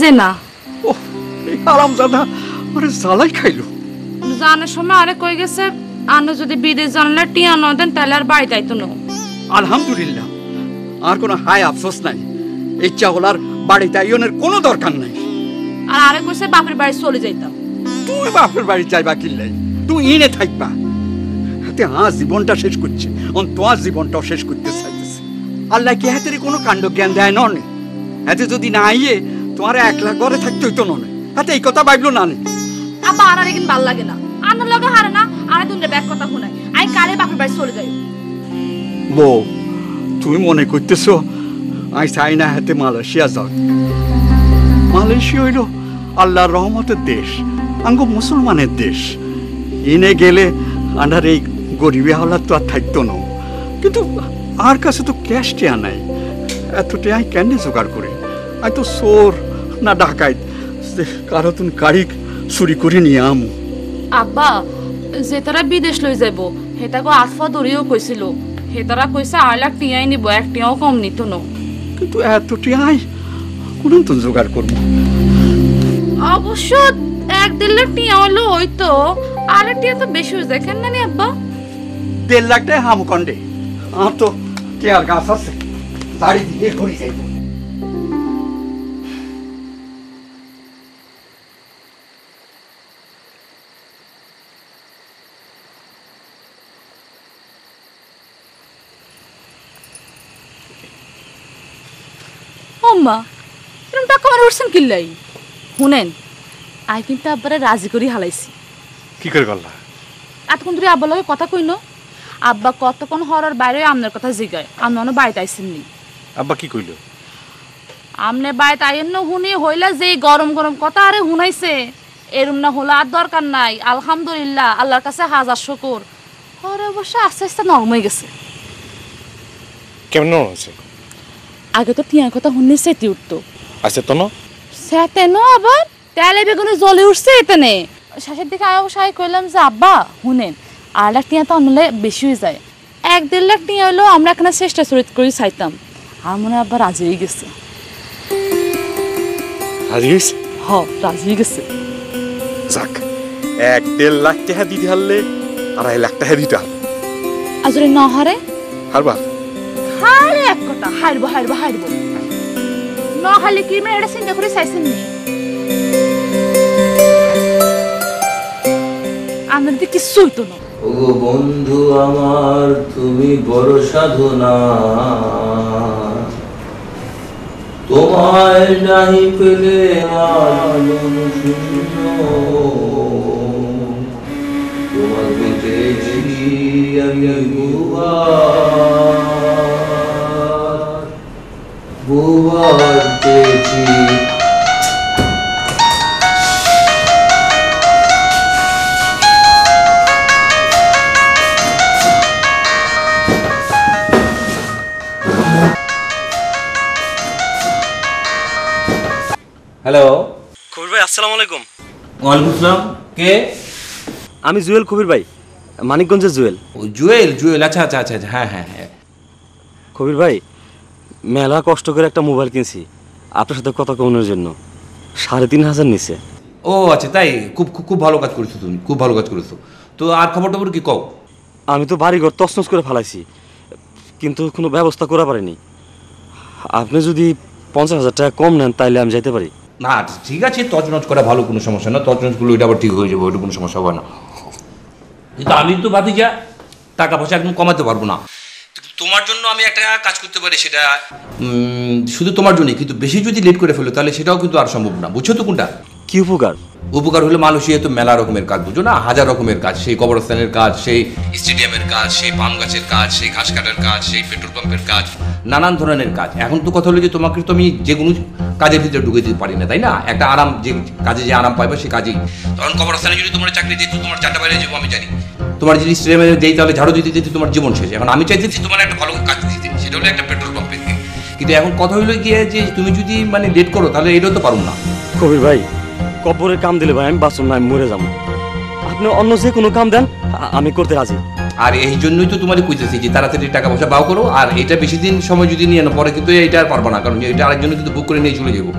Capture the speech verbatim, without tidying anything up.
যে না আরামজাদা আরে জালাই খাইলো জানার সময় আরে কই গেছে আনো যদি বিদেশ জানলে টিয়া ন দেন তাহলে আর বাড়ি যাইতো না। আলহামদুলিল্লাহ আর কোনো হাই আফসোস নাই, ইচ্ছা হল আর বাড়ি যাইনের কোনো দরকার নাই। আর আরে কইছে বাপের বাড়ি চলে যাইতাম। তুই বাপের বাড়ি যাইবা কিলাই, তুই ইনে থাকবা। তে আ জীবনটা শেষ করছে অন তো আ জীবনটা শেষ করতে চাইতেছে। আল্লাহ কি হাতের কোনো কাণ্ড জ্ঞান দেয় ননে? হাতে যদি না আইয়ে তোমার একলা ঘরে থাকতে হইতো ননে। হাতে এই কথা ভাবলো না নে। আবার আর একদিন ভাল লাগে না। আনার লগে হারে না আর দুনরে ব্যাক কথা শুনাই। আই কালে বাপের বাড়ি চলে যাই। বো তুমি মনে করতেছ আই চাই না হাতে মালয়েশিয়া যাও। মালয়েশিয়া হইল আল্লাহর রহমতের দেশ, আঙ্গ মুসলমানের দেশ। এনে গেলে আনার এই গরিবি হাওলার তো আর থাকতো না, কিন্তু আর কাছে তো ক্যাশ টেয়া নাই। এতটাই আই কেনে জোগাড় করে? আই তো চোর না ডাকাইত, কারো তুমি গাড়ি চুরি করে নিয়ে আম। আব্বা যে তারা বিদেশ লই যাব সেটাকে আফা ধরিও কইছিল, সে তারা কইসা আড়াই লাখ টিয়াই নিব, এক টিয়াও কম নিত না। কিন্তু এতটাই আই কোনো তো জোগাড় করবো? অবশ্য এক দেড় লাখ টিয়া হলো হইতো, আর এক টিয়া তো বেশি হয়ে যায় কেন জানি আব্বা। দেড় লাখ টাকা হামকণ্ডে আমার তো টিয়ার গাছ আছে, দাড়ি দিয়ে ঘুরে যাইব। মা এরকম টাকা আমার উঠছেন কিল্লাই? শুনেন আই কিন্তু আব্বারে রাজি করে হালাইছি। কি করে বললা? এতক্ষণ ধরে আব্বার লগে কথা কইন, আব্বা কতক্ষণ হরার বাইরে আপনার কথা জিগায়। আপনি অন্য বাড়িতে আইসেননি? আব্বা কি কইল? আপনি বাড়িতে আইয়েন না শুনি হইলা যে গরম গরম কথা আরে শুনাইছে। এরম না হলে আর দরকার নাই। আলহামদুলিল্লাহ আল্লাহর কাছে হাজার শুকর। হরে অবশ্য আস্তে আস্তে নরম হয়ে গেছে। কেমন নরম হয়েছে? আগে তো টিয়ার কথা শুনে সেটি উঠতো। আচ্ছা তো সেতেন আবার তেলে বেগুনে জ্বলে উঠছে। এতেনে শেষের দিকে আয় অবশ্য কইলাম যে আব্বা শুনেন আড়াই লাখ টিয়া তো আমলে বেশি হয়ে যায়, এক দেড় লাখ টিয়া হলেও আমরা এখানে চেষ্টা চরিত করে চাইতাম। আর মনে আব্বা রাজি হয়ে গেছে। হ রাজি হয়ে গেছে। যাক এক দেড় লাখ টাকা দিতে হারলে আড়াই লাখ টাকা দিতে হার আর যদি ন হারে হারবার হারে এক কথা হারবো হারবো হারবো ন হারলে কি মানে এটা চিন্তা করে চাইছেন নি? আমাদের কিছুই তো না। ও বন্ধু আমার তুমি বড় সাধনা, তোমায় নাই পেলে আলম শূন্য। তোমার পেয়েছি আমি বুবার, বুবার পেয়েছি। হ্যালো কবির ভাই, আসসালামু আলাইকুম। ওয়ালাইকুম আসসালাম। কে? আমি জুয়েল কবির ভাই, মানিকগঞ্জের জুয়েল। ও জুয়েল জুয়েল আচ্ছা আচ্ছা আচ্ছা হ্যাঁ হ্যাঁ হ্যাঁ। কবির ভাই মেলা কষ্ট করে একটা মোবাইল কিনছি আপনার সাথে কথা কমানোর জন্য, সাড়ে তিন হাজার নিচে। ও আচ্ছা তাই? খুব খুব ভালো কাজ করেছো তুমি, খুব ভালো কাজ করেছো। তো আর খবর টবর কি কও? আমি তো বাড়িঘর তছনছ করে ফেলাইছি, কিন্তু কোনো ব্যবস্থা করা পারিনি। আপনি যদি পঞ্চাশ হাজার টাকা কম নেন তাহলে আমি যাইতে পারি। না ঠিক আছে, তজনজ করা ভালো, কোনো সমস্যা না। তজনজগুলো এটা আবার ঠিক হয়ে যাবে, ওইটা কোনো সমস্যা হবে না। কিন্তু আমি তো ভাবি যা টাকা পয়সা একদম কমাতে পারবো না। তোমার জন্য আমি একটা কাজ করতে পারি, সেটা শুধু তোমার জন্যই, কিন্তু বেশি যদি লেট করে ফেলো তাহলে সেটাও কিন্তু আর সম্ভব না। বুঝছো তো কোনটা কি উপকার? উপকার হলো মালয়েশিয়া তো মেলা রকমের কাজ বুঝো না, হাজার রকমের কাজ। সেই কবরস্থানের কাজ, সেই স্টেডিয়ামের কাজ, সেই পাম গাছের কাজ, সেই ঘাস কাটার কাজ, সেই পেট্রোল পাম্পের কাজ, নানান ধরনের কাজ। এখন তো কথা হলো যে তোমাকে তো আমি যে কোনো কাজের ভিতরে ঢুকে দিতে পারি না, তাই না? একটা আরাম, যে কাজে যে আরাম পাইবে সেই কাজেই। তখন কবরস্থানে যদি তোমার চাকরি দিত তোমার চারটা বাইরে যাবো আমি জানি, তোমার যদি স্টেডিয়ামে যেই তাহলে ঝাড়ু দিতে দিতে তোমার জীবন শেষ। এখন আমি চাইতেছি তোমার একটা ভালো কাজ দিতে, সেটা হলো একটা পেট্রোল পাম্পের। কিন্তু এখন কথা হলো গিয়ে যে তুমি যদি মানে লেট করো তাহলে এটাও তো পারো না। কবির ভাই কবরের কাম দিলে ভাই আমি বাঁচুন না, আমি মরে যাবো। আপনি অন্য যে কোনো কাম দেন আমি করতে রাজি। আর এই জন্যই তো তোমার কইতেছি যে তাড়াতাড়ি টাকা পয়সা বাও করো। আর এটা বেশি দিন সময় যদি নিয়ে না পরে কিন্তু এটা আর পারবো না, কারণ এটা আরেকজনের কিন্তু বুক করে নিয়ে চলে যাবো।